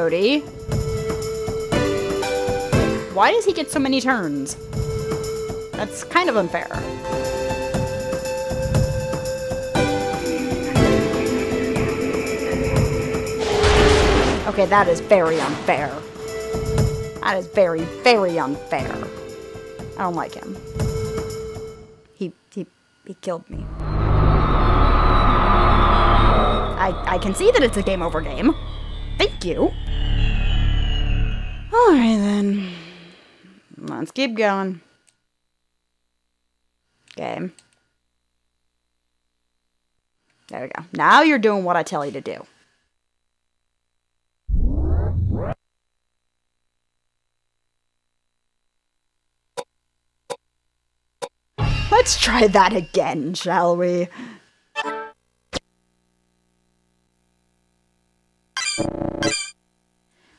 Cody. Why does he get so many turns? That's kind of unfair. Okay, that is very unfair. That is very, very unfair. I don't like him. He killed me. I can see that it's a game over game. Thank you. All right then. Let's keep going. Okay. There we go. Now you're doing what I tell you to do. Let's try that again, shall we?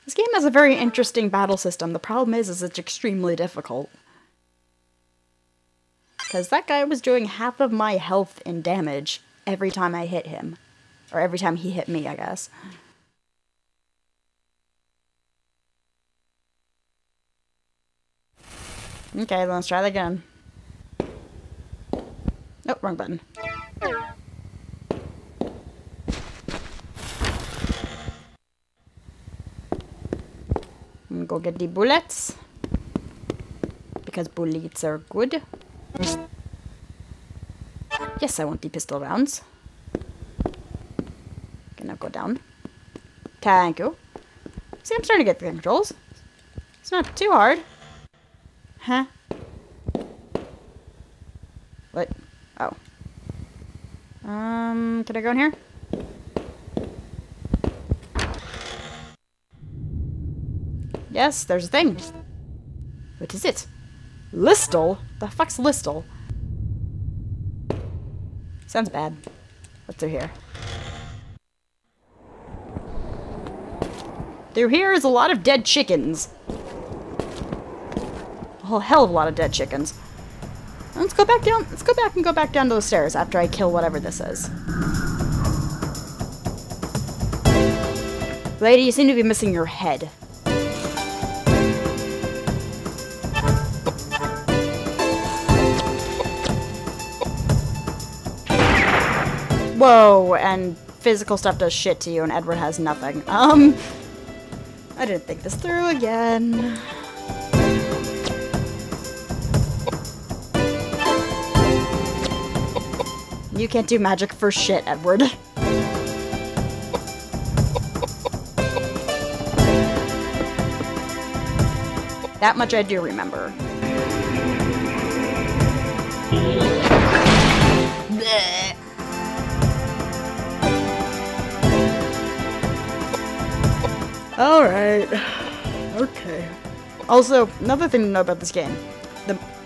This game has a very interesting battle system. The problem is it's extremely difficult. Because that guy was doing half of my health and damage every time I hit him. Or every time he hit me, I guess. Okay, let's try that again. Oh, wrong button. I'm gonna go get the bullets. Because bullets are good. Yes, I want the pistol rounds. Okay, now go down. Thank you. See, I'm starting to get the controls. It's not too hard. Huh? What? Oh. Can I go in here? Yes, there's a thing. What is it? Listel? The fuck's Listel? Sounds bad. What's through here? Through here is a lot of dead chickens. A whole hell of a lot of dead chickens. Let's go back down. Let's go back and go back down those stairs after I kill whatever this is. Lady, you seem to be missing your head. Whoa, and physical stuff does shit to you and Edward has nothing. I didn't think this through again. You can't do magic for shit, Edward. That much I do remember. Blech. All right. Okay. Also, another thing to know about this game.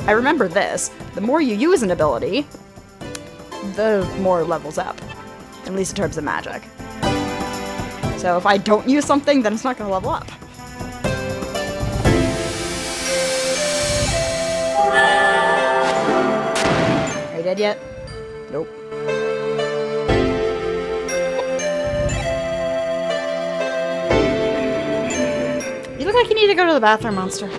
I remember this. The more you use an ability, the more it levels up. At least in terms of magic. So if I don't use something, then it's not going to level up. Are you dead yet? Nope. You look like you need to go to the bathroom, monster. You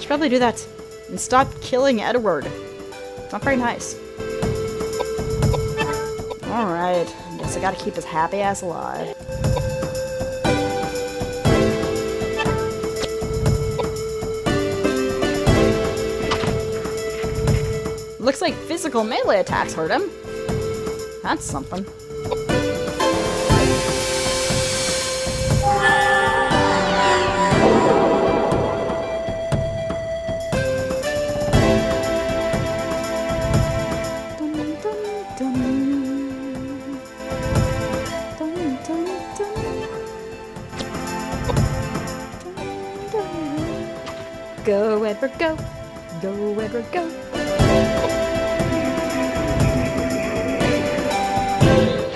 should probably do that. And stop killing Edward. It's not very nice. Alright, I guess I gotta keep his happy ass alive. Looks like physical melee attacks hurt him. That's something. Go, Edward, go. Go, Edward, go.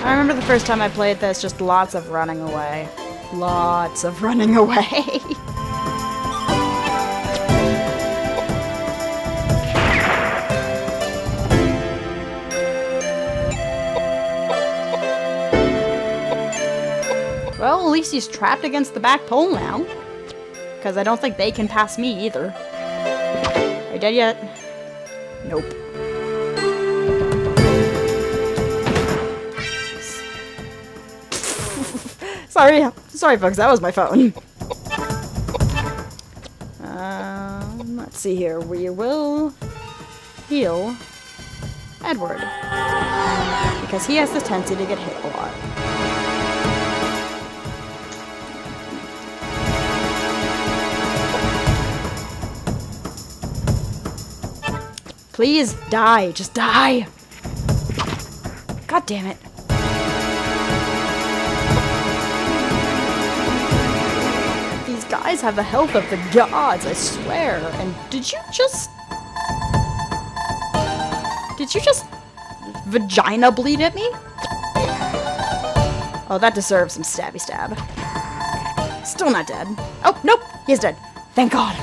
I remember the first time I played this, just lots of running away. Lots of running away. Well, at least he's trapped against the back pole now. Because I don't think they can pass me either. Are you dead yet? Nope. Sorry folks, that was my phone. Let's see here. We will heal Edward. Because he has the tendency to get hit a lot. Please die. Just die. God damn it. These guys have the health of the gods, I swear. And did you just vagina bleed at me? Oh, that deserves some stabby stab. Still not dead. Oh, nope. He's dead. Thank God.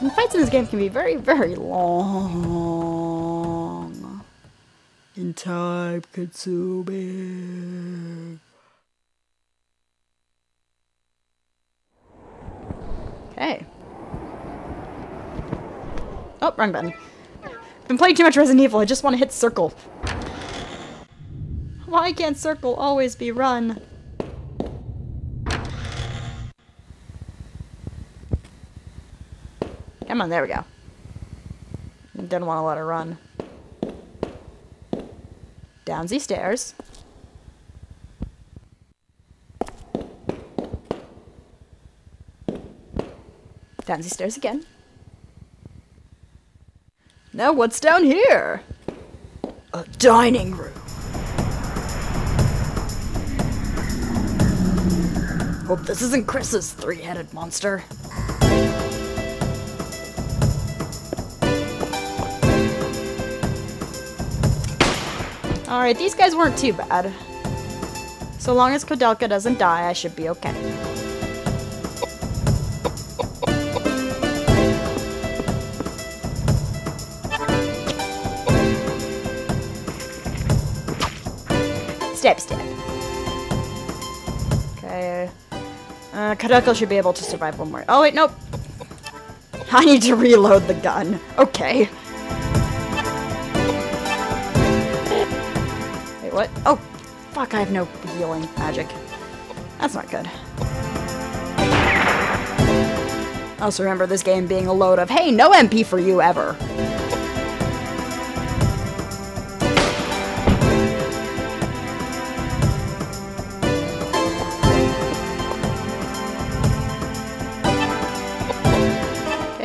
The fights in this game can be very, very long. And time consuming. Okay. Oh, wrong button. Been playing too much Resident Evil, I just want to hit circle. Why can't circle always be run? Come on, there we go. Didn't want to let her run. Down these stairs. Down these stairs again. Now what's down here? A dining room. Hope this isn't Chris's three-headed monster. Alright, these guys weren't too bad. So long as Koudelka doesn't die, I should be okay. Stab, stab. Okay. Koudelka should be able to survive one more. Oh wait, nope. I need to reload the gun. Okay. Wait, what? Oh, fuck, I have no healing magic. That's not good. I also remember this game being a load of, hey, no MP for you ever.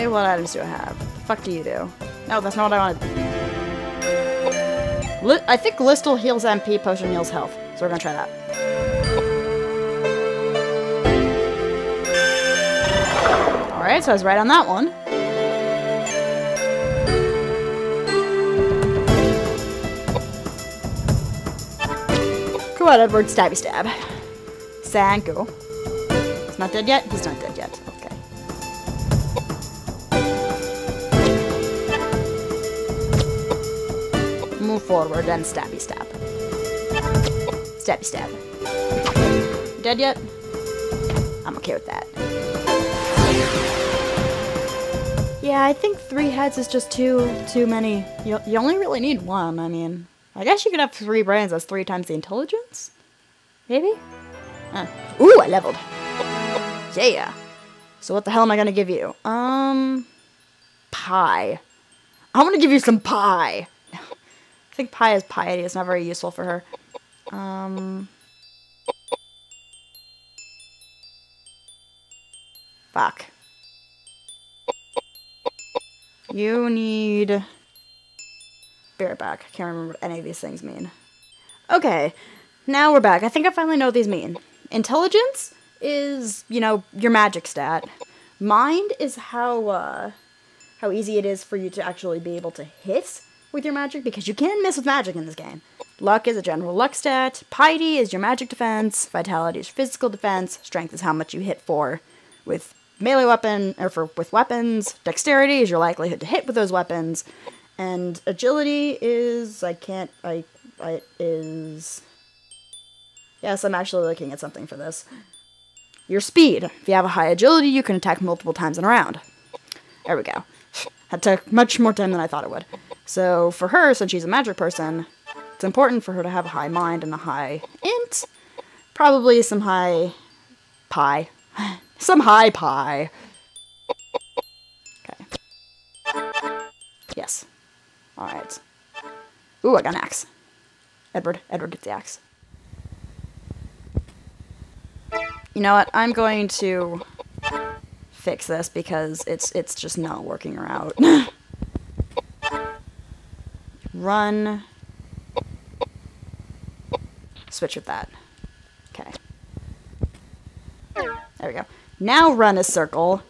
What items do I have? The fuck do you do? No, that's not what I wanted. I think Listel heals MP, Potion heals health. So we're gonna try that. Alright, so I was right on that one. Come on, Edward, stabby stab. Sanko. He's not dead yet? He's not dead yet. Move forward and stabby stab. Stabby stab. Dead yet? I'm okay with that. Yeah, I think three heads is just too many. You only really need one, I mean. I guess you could have three brains, that's 3 times the intelligence? Maybe? Ooh, I leveled. Yeah. So what the hell am I gonna give you? Pie. I'm gonna give you some pie. I think pie is piety. It's not very useful for her. Fuck. You need... Be right back. I can't remember what any of these things mean. Okay. Now we're back. I think I finally know what these mean. Intelligence is, you know, your magic stat. Mind is how easy it is for you to actually be able to hit with your magic, because you can miss with magic in this game. Luck is a general luck stat. Piety is your magic defense. Vitality is physical defense. Strength is how much you hit for with melee weapon, or with weapons. Dexterity is your likelihood to hit with those weapons. And agility is... Yes, I'm actually looking at something for this. Your speed. If you have a high agility, you can attack multiple times in a round. There we go. That took much more time than I thought it would. So for her, since she's a magic person, it's important for her to have a high mind and a high int. Probably some high pie. Some high pie. Okay. Yes. Alright. Ooh, I got an axe. Edward gets the axe. You know what? I'm going to fix this because it's just not working her out. Run. Switch with that. Okay. There we go. Now run a circle,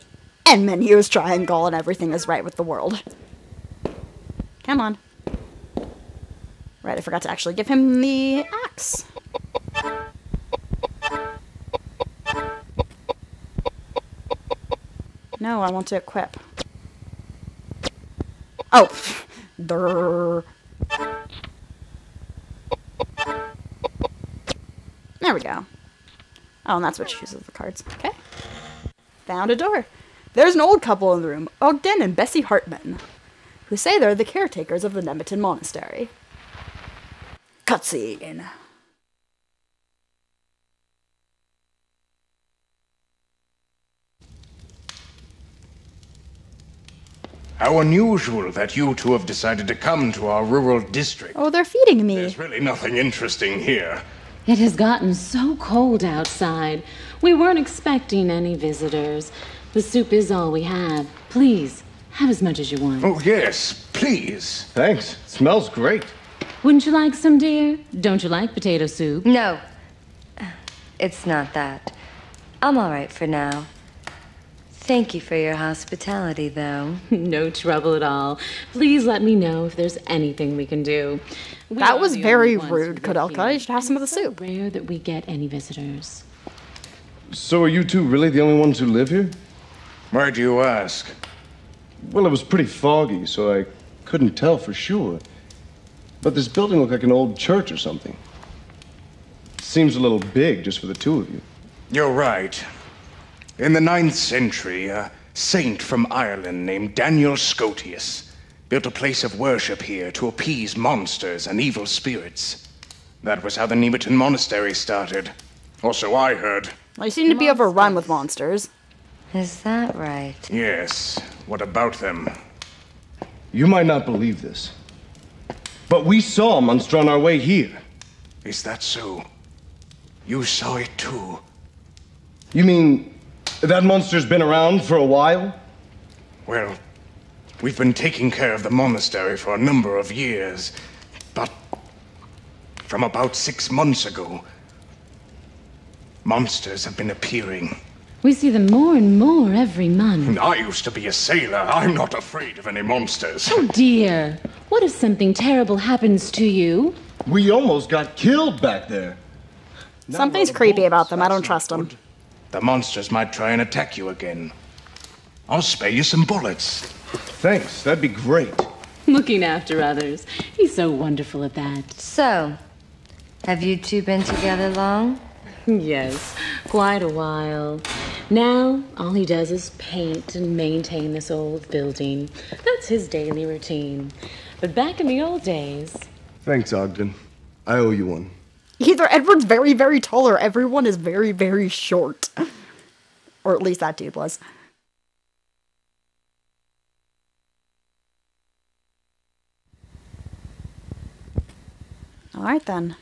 and menu is triangle, and everything is right with the world. Come on. Right, I forgot to actually give him the axe. No, I want to equip. Oh! Durr. There we go. Oh, and that's what she uses the cards. Okay. Found a door. There's an old couple in the room, Ogden and Bessie Hartman, who say they're the caretakers of the Nemeton Monastery. Cutscene. How unusual that you two have decided to come to our rural district. Oh, they're feeding me. There's really nothing interesting here. It has gotten so cold outside. We weren't expecting any visitors. The soup is all we have. Please, have as much as you want. Oh, yes, please. Thanks. It smells great. Wouldn't you like some, dear? Don't you like potato soup? No. It's not that. I'm all right for now. Thank you for your hospitality, though. No trouble at all. Please let me know if there's anything we can do. That was very rude, Koudelka. You should have some of the soup. It's rare that we get any visitors. So are you two really the only ones who live here? Why do you ask? Well, it was pretty foggy, so I couldn't tell for sure. But this building looked like an old church or something. Seems a little big just for the two of you. You're right. In the 9th century, a saint from Ireland named Daniel Scotius built a place of worship here to appease monsters and evil spirits. That was how the Nemeton Monastery started. Or so I heard. They seem to be overrun with monsters. Is that right? Yes. What about them? You might not believe this, but we saw a monster on our way here. Is that so? You saw it too? You mean... that monster's been around for a while? Well, we've been taking care of the monastery for a number of years, but from about 6 months ago, monsters have been appearing. We see them more and more every month. And I used to be a sailor. I'm not afraid of any monsters. Oh, dear. What if something terrible happens to you? We almost got killed back there. Something's creepy about them. I don't trust them. The monsters might try and attack you again. I'll spare you some bullets. Thanks, that'd be great. Looking after others. He's so wonderful at that. So, have you two been together long? Yes, quite a while. Now, all he does is paint and maintain this old building. That's his daily routine. But back in the old days... Thanks, Ogden. I owe you one. Either Edward's very, very tall or everyone is very, very short. Or at least that dude was. Alright then.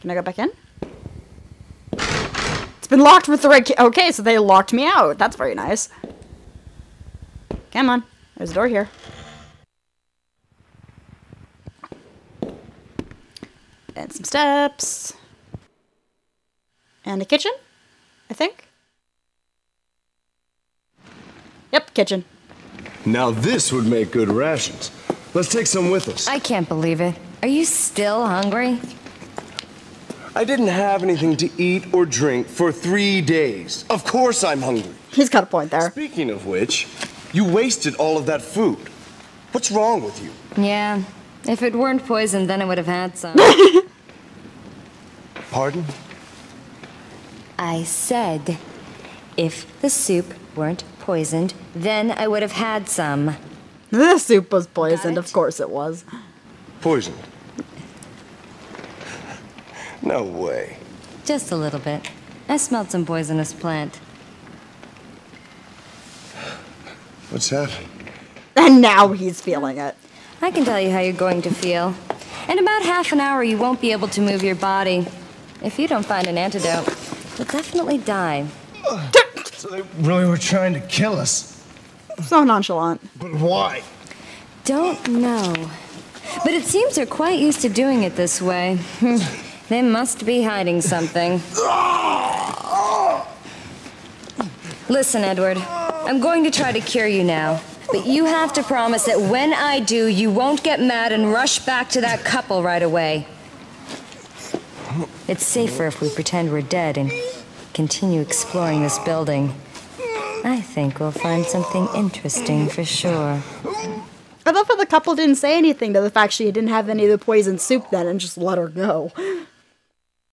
Can I go back in? It's been locked with the red key. Okay, so they locked me out. That's very nice. Come on. There's a door here. And some steps. And a kitchen, I think. Yep, kitchen. Now this would make good rations. Let's take some with us. I can't believe it. Are you still hungry? I didn't have anything to eat or drink for 3 days. Of course I'm hungry. He's got a point there. Speaking of which, you wasted all of that food. What's wrong with you? Yeah. If it weren't poisoned, then I would have had some. Pardon? I said, if the soup weren't poisoned, then I would have had some. The soup was poisoned, of course it was. Poisoned? No way. Just a little bit. I smelled some poisonous plant. What's that? And now he's feeling it. I can tell you how you're going to feel. In about half an hour, you won't be able to move your body. If you don't find an antidote, you'll definitely die. So they really were trying to kill us. So nonchalant. But why? Don't know. But it seems they're quite used to doing it this way. They must be hiding something. Listen, Edward, I'm going to try to cure you now. But you have to promise that when I do, you won't get mad and rush back to that couple right away. It's safer if we pretend we're dead and continue exploring this building. I think we'll find something interesting for sure. I love how the couple didn't say anything to the fact she didn't have any of the poison soup then and just let her go.